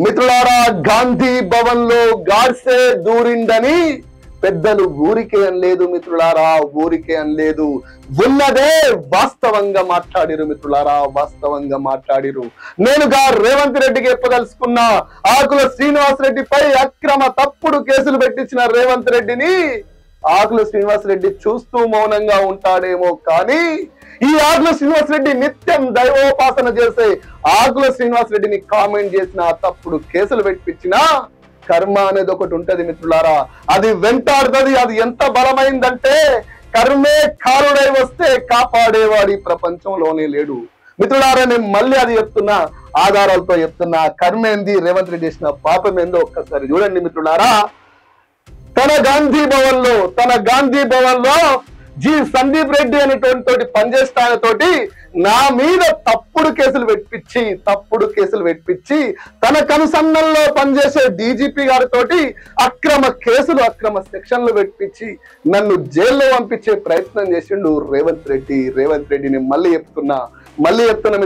మిత్రులారా, గాంధీ భవన్ లో గాడ్సే దూరిందని పెద్దలు ఊరికే అనలేదు మిత్రులారా, ఊరికే అనలేదు, ఉన్నదే వాస్తవంగా మాట్లాడిరు మిత్రులారా, వాస్తవంగా మాట్లాడిరు. నేనుగా రేవంత్ రెడ్డికి చెప్పదలుచుకున్నా, ఆకుల శ్రీనివాస్ రెడ్డిపై అక్రమ తప్పుడు కేసులు పెట్టించిన రేవంత్ రెడ్డిని ఆకుల శ్రీనివాస్ రెడ్డి చూస్తూ మౌనంగా ఉంటాడేమో, కానీ ఈ ఆకుల శ్రీనివాస్ రెడ్డి నిత్యం దైవోపాసన చేసే ఆకుల శ్రీనివాస్ రెడ్డిని కామెంట్ చేసిన, తప్పుడు కేసులు పెట్టించిన కర్మ అనేది ఒకటి ఉంటది మిత్రులారా, అది వెంటాడుతుంది. అది ఎంత బలమైందంటే, కర్మే కారుడై వస్తే కాపాడేవాడు ఈ ప్రపంచంలోనే లేడు మిత్రులారా. నేను మళ్ళీ అది చెప్తున్నా, ఆధారాలతో చెప్తున్నా. కర్మ ఏంది, రేవంత్ రెడ్డి చేసిన పాపం ఏందో ఒక్కసారి చూడండి మిత్రులారా. తన గాంధీ భవన్ లో జీ సందీప్ రెడ్డి అనేటువంటి తోటి పనిచేస్తా తోటి నా మీద తప్పుడు కేసులు పెట్టించి తన కనుసన్నల్లో పనిచేసే డీజీపీ గారితో అక్రమ సెక్షన్లు పెట్టించి నన్ను జైల్లో పంపించే ప్రయత్నం చేసిండు రేవంత్ రెడ్డిని మళ్ళీ చెప్తున్నా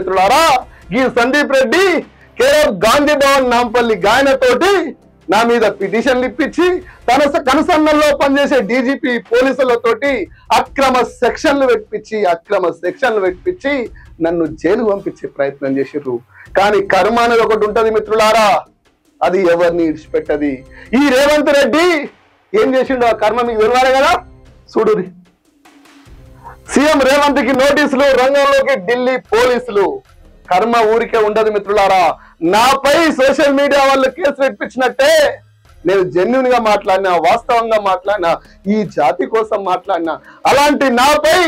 మిత్రులారా. ఈ సందీప్ రెడ్డి కేఎఫ్ గాంధీ భవన్ నాంపల్లి గాయనతోటి నా మీద పిటిషన్లు ఇప్పించి తన కనుసన్నల్లో పనిచేసే డీజీపీ పోలీసులతోటి అక్రమ సెక్షన్లు పెట్టించి నన్ను జైలు పంపించే ప్రయత్నం చేసిర్రు. కానీ కర్మ అనేది ఒకటి ఉంటది మిత్రులారా, అది ఎవరిని ఇడిచిపెట్టది. ఈ రేవంత్ రెడ్డి ఏం చేసిండో ఆ కర్మ మీకు వినవాలి కదా, చూడురి. సీఎం రేవంత్ కి నోటీసులు, రంగంలోకి ఢిల్లీ పోలీసులు. కర్మ ఊరికే ఉండదు మిత్రులారా. నాపై సోషల్ మీడియా వాళ్ళు కేసు పెట్టించినట్టే, నేను జెన్యున్ గా మాట్లాడినా, వాస్తవంగా మాట్లాడినా, ఈ జాతి కోసం మాట్లాడినా, అలాంటి నాపై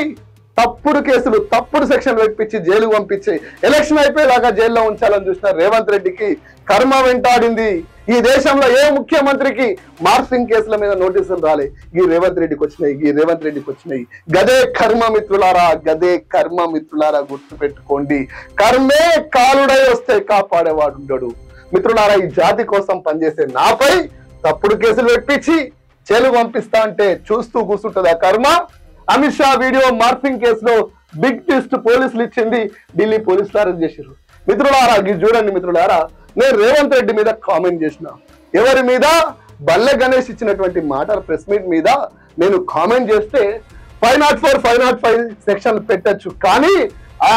తప్పుడు కేసులు, తప్పుడు సెక్షన్ పెట్టించి జైలుకు పంపించి ఎలక్షన్ అయిపోయేలాగా జైల్లో ఉంచాలని చూసిన రేవంత్ రెడ్డికి కర్మ వెంటాడింది. ఈ దేశంలో ఏ ముఖ్యమంత్రికి మార్ఫింగ్ కేసుల మీద నోటీసులు రాలే, ఈ రేవంత్ రెడ్డికి వచ్చినాయి. గదే కర్మ మిత్రులారా గుర్తుపెట్టుకోండి. కర్మే కాలుడై వస్తే కాపాడేవాడు ఉండడు మిత్రులారా. ఈ జాతి కోసం పనిచేసే నాపై తప్పుడు కేసులు పెట్టించి చెలు పంపిస్తా అంటే చూస్తూ కూర్చుంటది ఆ కర్మ. అమిత్ షా వీడియో మార్ఫింగ్ కేసులో బిగ్ ట్విస్ట్ పోలీసులు ఇచ్చింది, ఢిల్లీ పోలీసులు అరెస్ట్ చేశారు మిత్రులారా. చూడండి మిత్రులారా, నేను రేవంత్ రెడ్డి మీద కామెంట్ చేసిన, ఎవరి మీద, బల్ల గణేష్ ఇచ్చినటువంటి మాట ప్రెస్ మీట్ మీద నేను కామెంట్ చేస్తే 504, 505 సెక్షన్లు పెట్టచ్చు, కానీ ఆ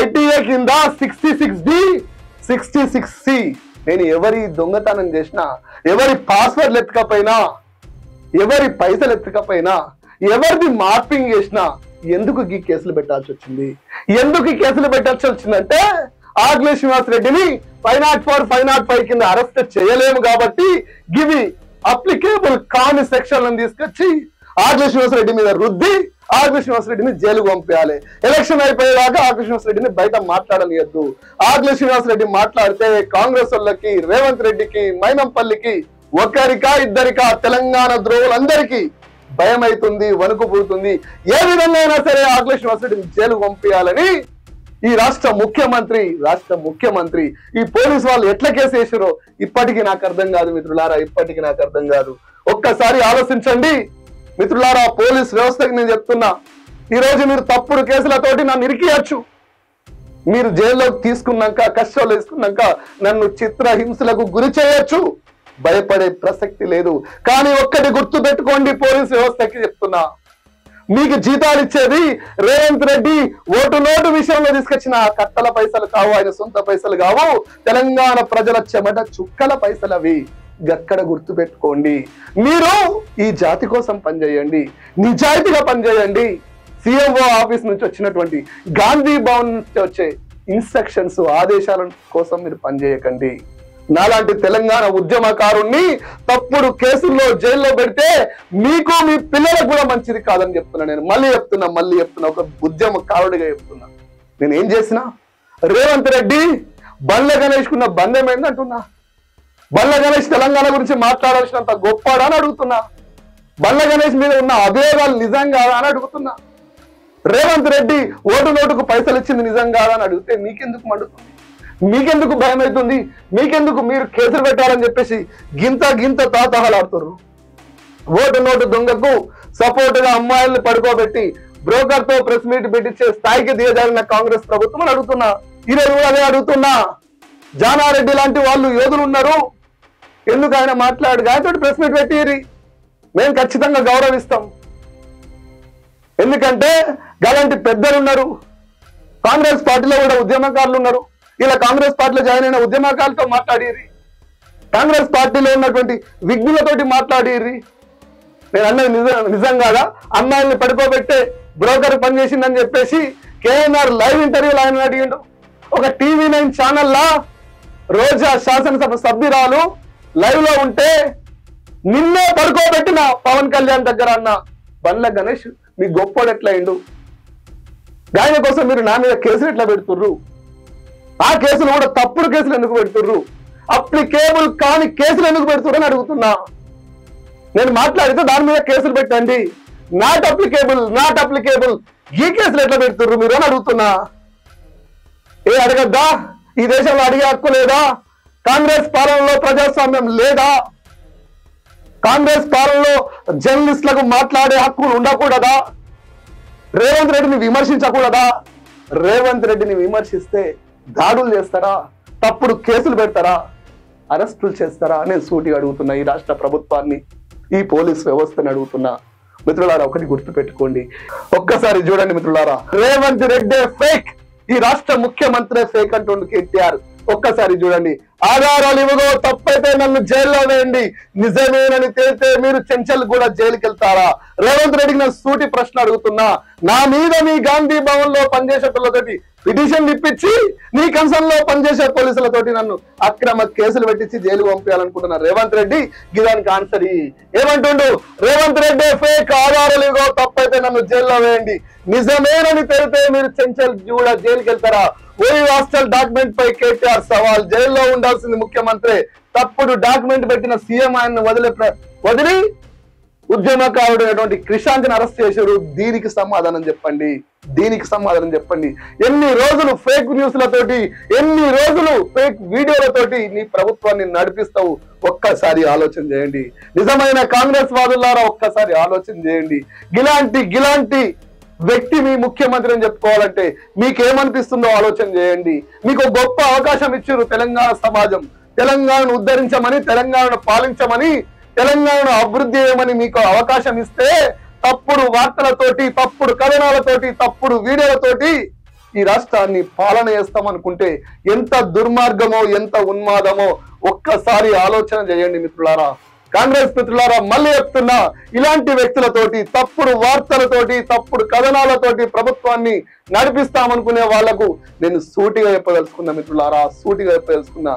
ఐటీఏ కింద 66B, 66C. నేను ఎవరి దొంగతనం చేసినా, ఎవరి పాస్వర్డ్లు ఎత్తకపోయినా, ఎవరి పైసలు ఎత్తకపోయినా, ఎవరిది మార్పింగ్ చేసినా ఎందుకు ఈ కేసులు పెట్టాల్సి వచ్చింది? అంటే ఆకుల శ్రీనివాస్ రెడ్డిని 504, 505 కింద అరెస్ట్ చేయలేము కాబట్టి ఇవి అప్లికేబుల్ కాని సెక్షన్లను తీసుకొచ్చి ఆకుల శ్రీనివాస్ రెడ్డి మీద రుద్ది ఆకుల శ్రీనివాస్ రెడ్డిని జైలుకు పంపేయాలి. ఎలక్షన్ అయిపోయేలాగా ఆకుల శ్రీనివాస్ రెడ్డిని బయట మాట్లాడనియద్దు. ఆకుల శ్రీనివాస్ రెడ్డి మాట్లాడితే కాంగ్రెస్ వాళ్ళకి, రేవంత్ రెడ్డికి, మైనంపల్లికి, ఒక్కరికా ఇద్దరికా తెలంగాణ ద్రోవులందరికీ భయం అవుతుంది, వణుకుపోతుంది. ఏ విధంగా అయినా సరే ఆకుల శ్రీనివాస్ రెడ్డిని జైలుకు పంపించాలని ఈ రాష్ట్ర ముఖ్యమంత్రి ఈ పోలీసు వాళ్ళు ఎట్లా కేసు వేసారో ఇప్పటికీ నాకు అర్థం కాదు మిత్రులారా. ఒక్కసారి ఆలోచించండి మిత్రులారా. పోలీస్ వ్యవస్థకి నేను చెప్తున్నా, ఈరోజు మీరు తప్పుడు కేసులతోటి నన్ను ఇరికియచ్చు, మీరు జైల్లోకి తీసుకున్నాక, కష్టాలు వేసుకున్నాక నన్ను చిత్రహింసలకు గురి చేయొచ్చు, భయపడే ప్రసక్తి లేదు. కానీ ఒక్కటి గుర్తు పెట్టుకోండి, పోలీస్ వ్యవస్థకి చెప్తున్నా, మీకు జీతాలు ఇచ్చేది రేవంత్ రెడ్డి ఓటు నోటు విషయంలో తీసుకొచ్చిన కట్టల పైసలు కావు, ఆయన సొంత పైసలు కావు, తెలంగాణ ప్రజల చెమట చుక్కల పైసలు అవి. గక్కడ గుర్తు పెట్టుకోండి. మీరు ఈ జాతి కోసం పనిచేయండి, నిజాయితీగా పనిచేయండి. సిఎంఓ ఆఫీస్ నుంచి వచ్చినటువంటి, గాంధీ భవన్ నుంచి వచ్చే ఇన్స్ట్రక్షన్స్, ఆదేశాల కోసం మీరు పనిచేయకండి. నాలాంటి తెలంగాణ ఉద్యమకారుణ్ణి తప్పుడు కేసుల్లో జైల్లో పెడితే మీకు, మీ పిల్లలకు కూడా మంచిది కాదని చెప్తున్నా. నేను మళ్ళీ చెప్తున్నా, ఒక ఉద్యమకారుడిగా చెప్తున్నా. నేను ఏం చేసిన, రేవంత్ రెడ్డి బల్ల గణేష్ కున్న బంధం ఏందంటున్నా. బల్ల గణేష్ తెలంగాణ గురించి మాట్లాడాల్సినంత గొప్పడా అని అడుగుతున్నా. బల్ల గణేష్ మీద ఉన్న అభియోగాలు నిజం కాదా అని అడుగుతున్నా. రేవంత్ రెడ్డి ఓటు నోటుకు పైసలు ఇచ్చింది నిజం కాదా అని అడిగితే మీకెందుకు మండుతుంది? మీకెందుకు భయం అవుతుంది? మీకెందుకు మీరు కేసులు పెట్టాలని చెప్పేసి గింత తాతహలాడుతున్నారు? ఓటు నోటు దొంగకు సపోర్టుగా అమ్మాయిల్ని పడుకోబెట్టి బ్రోకర్తో ప్రెస్ మీట్ పెట్టించే స్థాయికి దిగజారిన కాంగ్రెస్ ప్రభుత్వం అడుగుతున్నా. ఈరోజు అదే అడుగుతున్నా. జానారెడ్డి లాంటి వాళ్ళు యోధులు ఉన్నారు, ఎందుకు ఆయన మాట్లాడు ఆయనతో ప్రెస్ మీట్ పెట్టిరి, మేము ఖచ్చితంగా గౌరవిస్తాం. ఎందుకంటే గలాంటి పెద్దలు ఉన్నారు, కాంగ్రెస్ పార్టీలో కూడా ఉద్యమకారులు ఉన్నారు. ఇలా కాంగ్రెస్ పార్టీలో జాయిన్ అయిన ఉద్యమకారులతో మాట్లాడేది, కాంగ్రెస్ పార్టీలో ఉన్నటువంటి విఘ్నులతోటి మాట్లాడేది. నేను అన్నది నిజం కాదా? అమ్మాయిల్ని పడిపోబెట్టే బ్రోకర్ పనిచేసిందని చెప్పేసి కేఎన్ఆర్ లైవ్ ఇంటర్వ్యూలో ఆయన అడిగిండు. ఒక TV9 ఛానల్లా రోజా శాసనసభ సభ్యురాలు లైవ్ లో ఉంటే నిన్నే పడుకోబెట్టిన పవన్ కళ్యాణ్ దగ్గర అన్న బండ్ల గణేష్ మీ గొప్పోడు ఎట్లా అయిండు? గాయన కోసం మీరు నా మీద కేసులు ఎట్లా పెడుతుర్రు? ఆ కేసులు కూడా తప్పుడు కేసులు ఎందుకు పెడుతుర్రు? అప్లికేబుల్ కాని కేసులు ఎందుకు పెడుతుర్రు అని అడుగుతున్నా. నేను మాట్లాడితే దాని మీద కేసులు పెట్టండి, నాట్ అప్లికేబుల్ ఈ కేసులు ఎట్లా పెడుతుర్రు మీరు అని అడుగుతున్నా. ఏ అడగద్దా? ఈ దేశంలో అడిగే హక్కు లేదా? కాంగ్రెస్ పాలనలో ప్రజాస్వామ్యం లేదా? కాంగ్రెస్ పాలనలో జర్నలిస్టులకు మాట్లాడే హక్కు ఉండకూడదా? రేవంత్ రెడ్డిని విమర్శించకూడదా? రేవంత్ రెడ్డిని విమర్శిస్తే దాడులు చేస్తారా? తప్పుడు కేసులు పెడతారా? అరెస్టులు చేస్తారా? నేను సూటిగా అడుగుతున్నా ఈ రాష్ట్ర ప్రభుత్వాన్ని, ఈ పోలీస్ వ్యవస్థని అడుగుతున్నా. మిత్రులారా, ఒకటి గుర్తుపెట్టుకోండి, ఒక్కసారి చూడండి మిత్రులారా, రేవంత్ రెడ్డి ఫేక్, ఈ రాష్ట్ర ముఖ్యమంత్రి ఫేక్ అంటుండు KTR. ఒక్కసారి చూడండి, ఆధారాలు ఇవ్వగో, తప్పైతే నన్ను జైల్లో వేయండి, నిజమేనని తెలితే మీరు చెంచల్ కూడా జైలుకి వెళ్తారా? రేవంత్ రెడ్డికి నేను సూటి ప్రశ్న అడుగుతున్నా. నా మీద మీ గాంధీ భవన్ లో పనిచేసే పిల్లలతోటి పిటిషన్ ఇప్పించి, నీ కన్సర్న్ లో పనిచేసే పోలీసులతోటి నన్ను అక్రమ కేసులు పెట్టించి జైలు పంపించాలనుకుంటున్నా రేవంత్ రెడ్డి, దానికి ఆన్సర్ ఏమంటుండు? రేవంత్ రెడ్డి ఫేక్, ఆధారాలు ఇవ్వగో, తప్పైతే నన్ను జైల్లో వేయండి, నిజమేనని తెలితే మీరు చెంచల్ కూడా జైలుకి వెళ్తారా? ఓయూ హాస్టల్ డాక్యుమెంట్ పై KTR సవాల్, జైల్లో ఉండాల్సింది ముఖ్యమంత్రి, తప్పుడు డాక్యుమెంట్ పెట్టిన సీఎం ఆయన్ని వదిలి ఉద్యమకారుడు అయినటువంటి క్రిషాంత్ని అరెస్ట్ చేశారు. దీనికి సమాధానం చెప్పండి, దీనికి సమాధానం చెప్పండి. ఎన్ని రోజులు ఫేక్ న్యూస్లతోటి, ఎన్ని రోజులు ఫేక్ వీడియోలతోటి నీ ప్రభుత్వాన్ని నడిపిస్తావు? ఒక్కసారి ఆలోచన చేయండి. నిజమైన కాంగ్రెస్ వాదులారా, ఒక్కసారి ఆలోచన చేయండి. గిలాంటి వ్యక్తి మీ ముఖ్యమంత్రి అని చెప్పుకోవాలంటే మీకేమనిపిస్తుందో ఆలోచన చేయండి. మీకు గొప్ప అవకాశం ఇచ్చారు తెలంగాణ సమాజం, తెలంగాణను ఉద్ధరించమని, తెలంగాణను పాలించమని, తెలంగాణను అభివృద్ధి చేయమని మీకు అవకాశం ఇస్తే తప్పుడు వార్తలతోటి, తప్పుడు కథనాలతోటి, తప్పుడు వీడియోలతోటి ఈ రాష్ట్రాన్ని పాలన చేస్తామనుకుంటే ఎంత దుర్మార్గమో, ఎంత ఉన్మాదమో ఒక్కసారి ఆలోచన చేయండి మిత్రులారా, కాంగ్రెస్ మిత్రులారా. మళ్ళీ చెప్తున్నా, ఇలాంటి వ్యక్తులతోటి, తప్పుడు వార్తలతోటి, తప్పుడు కథనాలతోటి ప్రభుత్వాన్ని నడిపిస్తామనుకునే వాళ్లకు నేను సూటిగా చెప్పదలుచుకున్నా మిత్రులారా, సూటిగా చెప్పదలుచుకున్నా.